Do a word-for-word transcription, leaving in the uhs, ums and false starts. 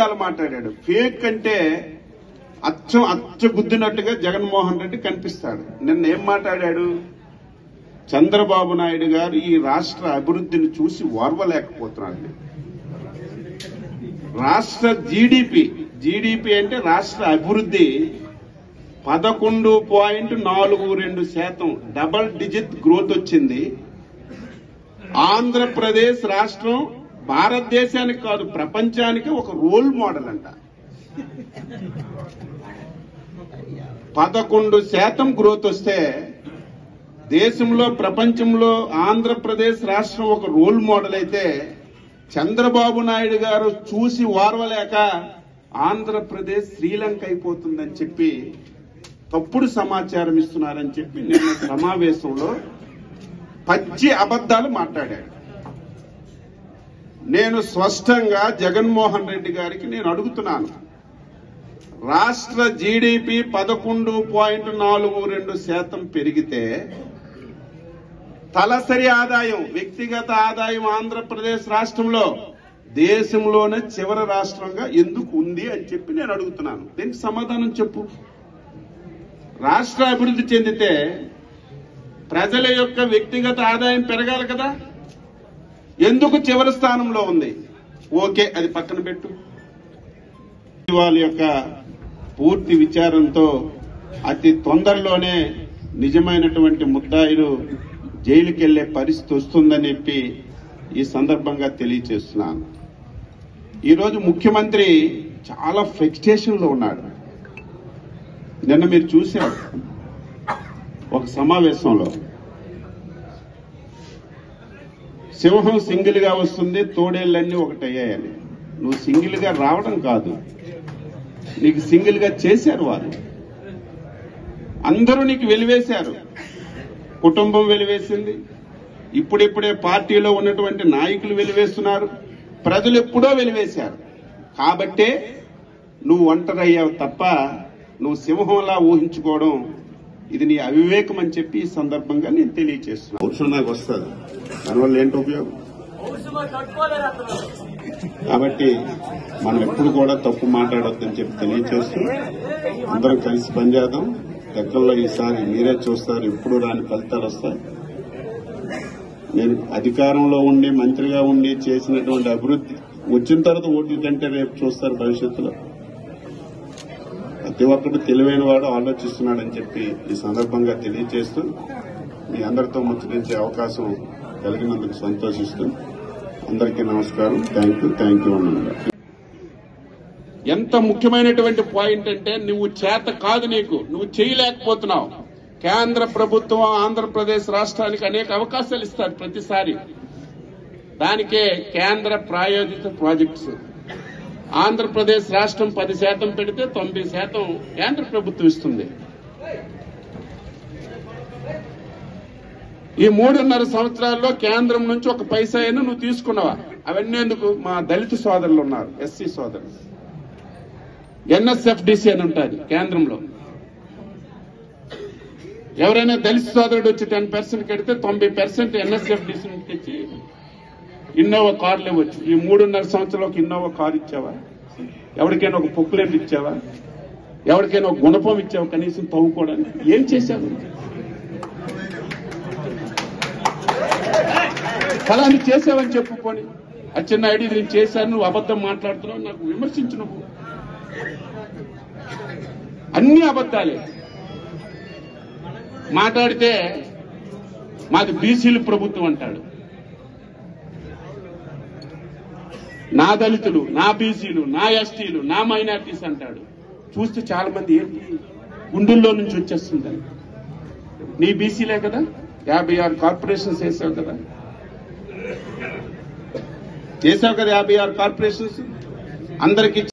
అబద్ధాలు మాట్లాడాడు. ఫేక్ అంటే అచ్చం అచ్చగుద్దినట్టుగా జగన్మోహన్ రెడ్డి కనిపిస్తాడు. నిన్న ఏం మాట్లాడాడు? చంద్రబాబు నాయుడు గారు ఈ రాష్ట్ర అభివృద్ధిని చూసి ఓర్వలేకపోతున్నాడు. రాష్ట్ర జీడిపి జీడిపి అంటే రాష్ట్ర అభివృద్ధి పదకొండు పాయింట్ నాలుగు రెండు శాతం డబల్ డిజిట్ గ్రోత్ వచ్చింది. ఆంధ్రప్రదేశ్ రాష్ట్రం భారతదేశానికి కాదు ప్రపంచానికి ఒక రోల్ మోడల్ అంట. పదకొండు శాతం గ్రోత్ వస్తే దేశంలో ప్రపంచంలో ఆంధ్రప్రదేశ్ రాష్ట్రం ఒక రోల్ మోడల్ అయితే చంద్రబాబు నాయుడు గారు చూసి ఓర్వలేక ఆంధ్రప్రదేశ్ శ్రీలంక అయిపోతుందని చెప్పి తప్పుడు సమాచారం ఇస్తున్నారని చెప్పి నిన్న సమావేశంలో పచ్చి అబద్ధాలు మాట్లాడాడు. నేను స్పష్టంగా జగన్మోహన్ రెడ్డి గారికి నేను అడుగుతున్నాను, రాష్ట్ర జీడిపి పదకొండు పాయింట్ నాలుగు రెండు శాతం పెరిగితే తలసరి ఆదాయం, వ్యక్తిగత ఆదాయం ఆంధ్రప్రదేశ్ రాష్ట్రంలో దేశంలోనే చివరి రాష్ట్రంగా ఎందుకు ఉంది అని చెప్పి నేను అడుగుతున్నాను. దీనికి సమాధానం చెప్పు. రాష్ట్ర అభివృద్ధి చెందితే ప్రజల యొక్క వ్యక్తిగత ఆదాయం పెరగాలి కదా, ఎందుకు చివరి స్థానంలో ఉంది? ఓకే, అది పక్కన పెట్టు. వాళ్ళ యొక్క పూర్తి విచారంతో అతి తొందరలోనే నిజమైనటువంటి ముద్దాయిలు జైలుకి వెళ్లే పరిస్థితి వస్తుందని చెప్పి ఈ సందర్భంగా తెలియజేస్తున్నాను. ఈరోజు ముఖ్యమంత్రి చాలా ఫ్రస్ట్రేషన్లో ఉన్నాడు. నిన్న మీరు చూశారు ఒక సమావేశంలో, సింహం సింగిల్గా వస్తుంది, తోడేళ్ళన్నీ ఒకటయ్యాయని. నువ్వు సింగిల్గా రావడం కాదు, నీకు సింగిల్గా చేశారు వారు. అందరూ నీకు వెలివేశారు, కుటుంబం వెలివేసింది, ఇప్పుడిప్పుడే పార్టీలో ఉన్నటువంటి నాయకులు వెలివేస్తున్నారు, ప్రజలు ఎప్పుడో వెలివేశారు. కాబట్టే నువ్వు ఒంటరయ్యావు తప్ప నువ్వు సింహంలా ఊహించుకోవడం ఇది నీ అవివేకం అని చెప్పి ఈ సందర్భంగా నేను తెలియజేస్తున్నాను. ఔషధం నాకు వస్తుంది, దానివల్ల ఏంటో ఉపయోగం? కాబట్టి మనం ఎప్పుడు కూడా తప్పు మాట్లాడొద్దని చెప్పి తెలియజేస్తూ అందరం కలిసి పనిచేద్దాం. లెక్కల్లో ఈసారి మీరే చూస్తారు, ఎప్పుడు రాని ఫలితాలు వస్తాయి. నేను అధికారంలో ఉండి మంత్రిగా ఉండి చేసినటువంటి అభివృద్ధి వచ్చిన తర్వాత ఓట్ల కంటే రేపు చూస్తారు భవిష్యత్తులో. ప్రతి ఒక్కటి తెలివైన వాడు ఆలోచిస్తున్నాడని చెప్పి ఈ సందర్భంగా తెలియజేస్తూ మీ అందరితో ముచ్చరించే అవకాశం కలిగినందుకు సంతోషిస్తూ అందరికీ నమస్కారం. థ్యాంక్ యూ థ్యాంక్ యూ అన్నారు. ఎంత ముఖ్యమైనటువంటి పాయింట్ అంటే నువ్వు చేత కాదు, నీకు నువ్వు చేయలేకపోతున్నావు. కేంద్ర ప్రభుత్వం ఆంధ్రప్రదేశ్ రాష్ట్రానికి అనేక అవకాశాలు ఇస్తారు ప్రతిసారి. దానికే కేంద్ర ప్రాయోజిత ప్రాజెక్ట్స్. ఆంధ్రప్రదేశ్ రాష్ట్రం పది శాతం పెడితే తొంభై శాతం కేంద్ర ప్రభుత్వం ఇస్తుంది. ఈ మూడున్నర సంవత్సరాల్లో కేంద్రం నుంచి ఒక పైసా అయినా నువ్వు తీసుకున్నావా? అవన్నీ ఎందుకు? మా దళిత సోదరులు ఉన్నారు, ఎస్సీ సోదరులు. ఎన్ఎస్ఎఫ్డిసి అని ఉంటుంది కేంద్రంలో. ఎవరైనా దళిత సోదరుడు వచ్చి టెన్ పర్సెంట్ కడితే తొంభై పర్సెంట్ ఎన్ఎస్ఎఫ్డిసి నుంచి తెచ్చి ఇన్నోవా కార్లు ఇవ్వచ్చు. ఈ మూడున్నర సంవత్సరాలకు ఇన్నోవా కారు ఇచ్చావా? ఎవరికైనా ఒక పొక్కులేం ఇచ్చావా? ఎవరికైనా ఒక గుణపం ఇచ్చావా? కనీసం తవ్వుకోవడానికి ఏం చేశావు? ఫలాన్ని చేసావని చెప్పుకొని ఆ చిన్న ఐడి నేను చేశాను, నువ్వు అబద్ధం మాట్లాడుతున్నావు, నాకు విమర్శించు. నువ్వు అన్ని అబద్ధాలే మాట్లాడితే మాది బీసీలు ప్రభుత్వం అంటాడు, నా దళితులు, నా బీసీలు, నా ఎస్టీలు, నా మైనార్టీస్ అంటాడు. చూస్తే చాలా మంది ఏంటి గుండెల్లో నుంచి వచ్చేస్తుందని. నీ బీసీలే కదా, యాభై ఆరు కార్పొరేషన్స్ వేసావు కదా చేసావు కదా యాభై ఆరు కార్పొరేషన్స్ అందరికీ